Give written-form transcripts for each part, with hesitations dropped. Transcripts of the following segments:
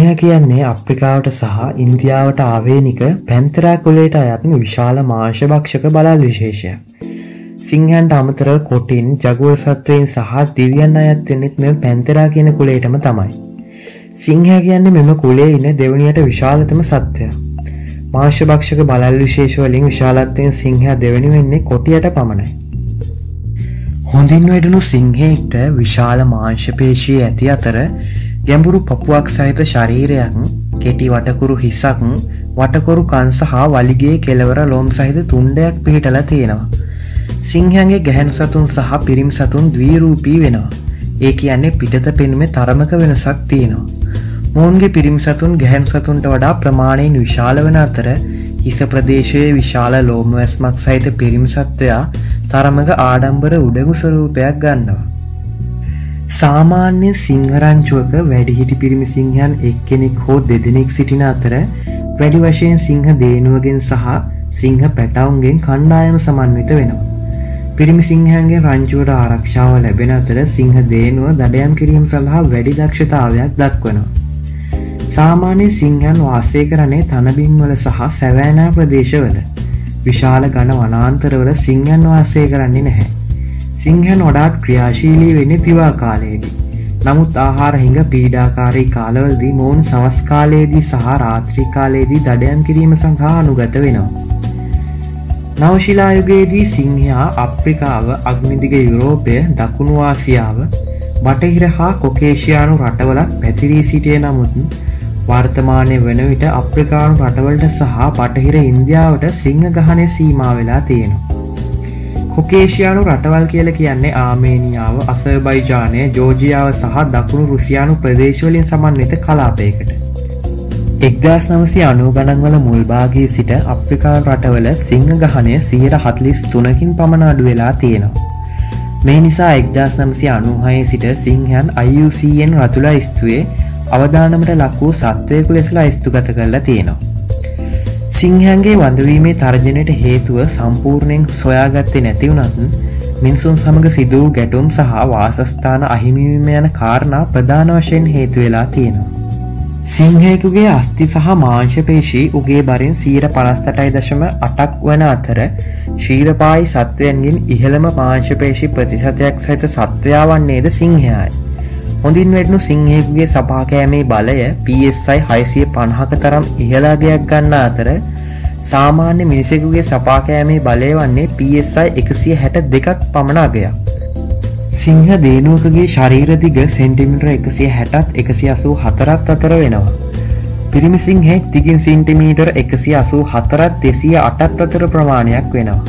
සිංහයා කියන්නේ අප්‍රිකාවට සහ ඉන්දියාවට ආවේනික පැන්තරා කුලයට අයත් විශාල මාංශ භක්ෂක බළල් විශේෂයක්. සිංහයන්ට අමතරව කොටින්, ජගුවර් සත්වයින් සහ දිව්‍යයන් අයත් වෙනෙත් මේ පැන්තරා කියන කුලයටම තමයි. සිංහයා කියන්නේ මෙම කුලයේ ඉන දෙවණියට විශාලතම සත්වයා. මාංශ භක්ෂක බළල් විශේෂ වලින් විශාලත්වයෙන් සිංහයා දෙවණි වෙන්නේ කොටියට පමණයි. හොඳින් වැඩුණු සිංහයෙක්ට විශාල මාංශපේශී ඇති අතර ගැඹුරු පපුවක් සහිත ශරීරයක්, කෙටි වටකුරු හිසක්, වටකුරු කන් සහ වලිගේ කෙළවර ලොම් සහිත තුණ්ඩයක් පිහිටලා තියෙනවා. සිංහයන්ගේ ගැහැණු සතුන් සහ පිරිමි සතුන් ද්විරූපී වෙනවා. ඒ කියන්නේ පිටත පෙනුමේ තරමක වෙනසක් තියෙනවා. මොවුන්ගේ පිරිමි සතුන් ගැහැණු සතුන්ට වඩා ප්‍රමාණයෙන් විශාල වෙන අතර හිස ප්‍රදේශයේ විශාල ලෝම වැස්මක් සහිත පිරිමි සත්වයා තරමක ආඩම්බර උඩඟු ස්වරූපයක් ගන්නවා. සාමාන්‍ය සිංහරංචුවක වැඩිහිටි පිරිමි සිංහයන් එක්කෙනෙක් හෝ දෙදෙනෙක් සිටින අතර වැඩි වශයෙන් සිංහ දේනුවගෙන් සහ සිංහ පැටවුන්ගෙන් කණ්ඩායම සමන්විත වෙනවා. පිරිමි සිංහයන්ගේ රංචුවට ආරක්ෂාව ලැබෙන අතර සිංහ දේනුව දඩයම් කිරීම සඳහා වැඩි දක්ෂතාවයක් දක්වනවා. සාමාන්‍ය සිංහයන් වාසය කරන්නේ තනබිම්වල සහ සැවෑනා ප්‍රදේශවල. විශාල ඝන වනාන්තරවල සිංහයන් වාසය කරන්නේ නැහැ. සිංහයන් වඩාත් ක්‍රියාශීලී වෙන්නේ දිවා කාලයේදී. නමුත් ආහාර හිඟ පීඩාකාරී කාලවලදී මොවුන් සවස් කාලයේදී සහ රාත්‍රී කාලයේදී දඩයම් කිරීම සඳහා අනුගත වෙනවා. නවශිලා යුගයේදී සිංහයා අප්‍රිකාව, අග්නිදිග යුරෝපය, දකුණු ආසියාව, බටහිර හා කොකේෂියානු රටවලත් පැතිරී සිටියේ. නමුත් වර්තමානය වන විට අප්‍රිකානු රටවලට සහ බටහිර ඉන්දියාවට සිංහ ගහනය සීමා වෙලා තියෙනවා. කොකේෂියානු රටවල් කියලා කියන්නේ ආමේනියාව, අසර්බයිජානය, ජෝර්ජියාව සහ දකුණු රුසියානු ප්‍රදේශවලින් සමන්විත කලාපයකට. 1990 ගණන්වල මුල්භාගයේ සිට අප්‍රිකානු රටවල සිංහ ගහනය 43%කින් පමණ අඩු වෙලා තියෙනවා. මේ නිසා 1996 සිට සිංහයන් IUCN රතුලා ඉස්තුවේ අවදානමට ලක් වූ සත්වයෙකු ලෙසලා ඉස්තුගත කරලා තියෙනවා. සිංහයන්ගේ වඳවීමේ තර්ජනයට හේතුව සම්පූර්ණයෙන් සොයාගත්තේ නැති වුණත් මිනිසුන් සමග සිදු වූ ගැටුම් සහ වාසස්ථාන අහිමිවීම යන කාරණා ප්‍රධාන වශයෙන් හේතු වෙලා තියෙනවා. සිංහයෙකුගේ අස්ථි සහ මාංශපේශී උගේ බරින් 58.8ක් වන අතර ශීලපායි සත්වයන්ගෙන් ඉහළම මාංශපේශී ප්‍රතිශතයක් සහිත සත්වයා වන්නේද සිංහයයි. හොඳින් වැඩුණු සිංහයෙකුගේ සභාකෑමේ බලය PSI 650ක තරම් ඉහළා දෙයක් ගන්න අතර සාමාන්‍ය මිනිසෙකුගේ සභාකෑමේ බලය වන්නේ PSI 162ක් පමණ අගයක්. සිංහ දේනුවකගේ ශරීර දිග සෙන්ටිමීටර 160ත් 184ත් අතර වෙනවා. පිරිමි සිංහෙක් දිගින් සෙන්ටිමීටර 184ත් 208ත් අතර ප්‍රමාණයක් වෙනවා.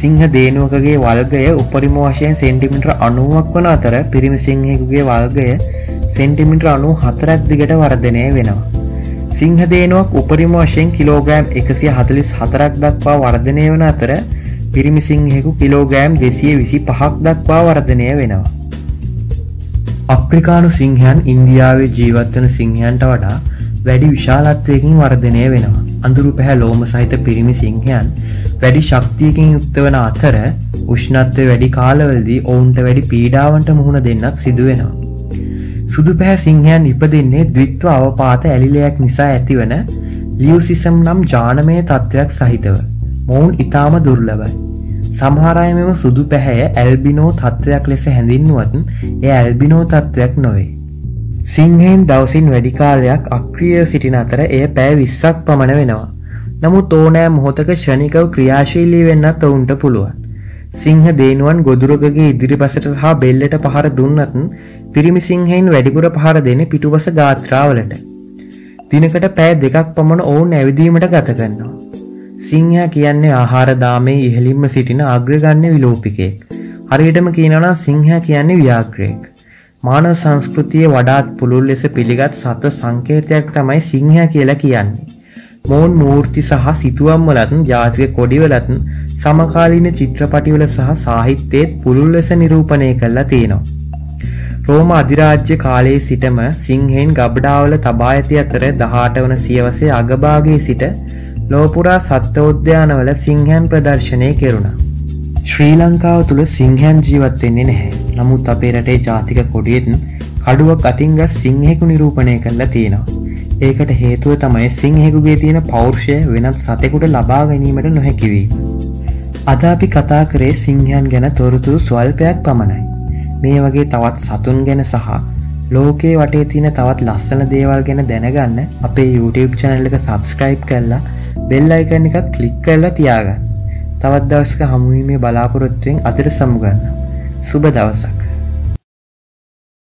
සිංහ දේනුවකගේ වල්ගය උපරිම වශයෙන් සෙන්ටිමීටර 90ක් වන අතර පිරිමි සිංහෙකුගේ වල්ගය සෙන්ටිමීටර 94ක් දිගට වර්ධනය වෙනවා. සිංහ දේනුවක් උපරිම වශයෙන් කිලෝග්‍රෑම් 144ක් දක්වා වර්ධනය වන අතර පිරිමි සිංහෙකු කිලෝග්‍රෑම් 225ක් දක්වා වර්ධනය වෙනවා. අප්‍රිකානු සිංහයන් ඉන්දියාවේ ජීවත් වන සිංහයන්ට වඩා වැඩි විශාලත්වයකින් වර්ධනය වෙනවා. අඳුරු පැහැ ලෝම සහිත පිරිමි සිංහයන් වැඩි ශක්තියකින් යුක්ත වන අතර උෂ්ණත්වය වැඩි කාලවලදී ඔවුන්ට වැඩි පීඩාවන්ට මුහුණ දෙන්නක් සිදුවෙනවා. සුදු පැහැ සිංහයන් ඉපදෙන්නේ ද්විත්ව අවපාත ඇලිලයක් නිසා ඇතිවන ලියුසිසම් නම් ජානමය තත්ත්වයක් සහිතව. මොවුන් ඉතාම දුර්ලභයි. සමහර අය මෙම සුදු පැහැය ඇල්බිනෝ තත්ත්වයක් ලෙස හැඳින්වුවත් එය ඇල්බිනෝ තත්ත්වයක් නොවේ. සිංහයෙන් දවසින් වැඩි කාලයක් අක්‍රියව සිටින අතර එය පැය 20ක් පමණ වෙනවා. නමුත් ඕනෑ මොහොතක ක්ෂණිකව ක්‍රියාශීලී වෙන්නත් ඔවුන්ට පුළුවන්. සිංහ දේනුවන් ගොදුරකගේ ඉදිරිපසට සහ බෙල්ලට පහර දුන්නත් පිරිමි සිංහයින් වැඩිපුර පහර දෙන්නේ පිටුපස ගාත්‍රාවලට. දිනකට පැය 2ක් පමණ ඔවුන් ඇවිදීමට ගත කරනවා. සිංහයා කියන්නේ ආහාර දාමේ ඉහළින්ම සිටින අග්‍රගණ්‍ය විලෝපිකයෙක්. හරියටම කියනවා නම් සිංහයා කියන්නේ ව්‍යාග්‍රයෙක්. මානව සංස්කෘතියේ වඩාත් පුළුල් ලෙස පිළිගත් සත්ව සංකේතයක් තමයි සිංහයා කියලා කියන්නේ. මොවුන් මූර්ති සහ සිතුවම් වලත්, ජාතික කොඩිවලත්, සමකාලීන චිත්‍රපටිවල සහ සාහිත්‍යයේත් පුළුල් ලෙස නිරූපණය කරලා තියෙනවා. රෝම අධිරාජ්‍ය කාලයේ සිටම සිංහයන් ගබඩාවල තබා ඇති අතර 18 වන සියවසේ අගභාගයේ සිට ලොව පුරා සත්වෝද්‍යානවල සිංහයන් ප්‍රදර්ශනය කෙරුණා. ශ්‍රී ලංකාව තුළ සිංහයන් ජීවත් වෙන්නේ නැහැ. නමුත් අපේ රටේ ජාතික කොඩියෙන් කඩුවක් අතින් ගස් සිංහෙකු නිරූපණය කරලා තියෙනවා. ඒකට හේතුව තමයි සිංහෙකුගේ තියෙන පෞරුෂය වෙනත් සතෙකුට ලබා ගැනීමට නොහැකි වී. අද අපි කතා කරේ සිංහයන් ගැන තොරතුරු ස්වල්පයක් පමණයි. මේ වගේ තවත් සතුන් ගැන සහ ලෝකයේ වටේ තියෙන තවත් ලස්සන දේවල් ගැන දැනගන්න අපේ YouTube channel එක subscribe කරලා bell icon එකත් click කරලා තියාගන්න. තවත් දවසක හමු වීමේ බලාපොරොත්තුෙන් අදට සමුගන්න. සුබ දවසක්.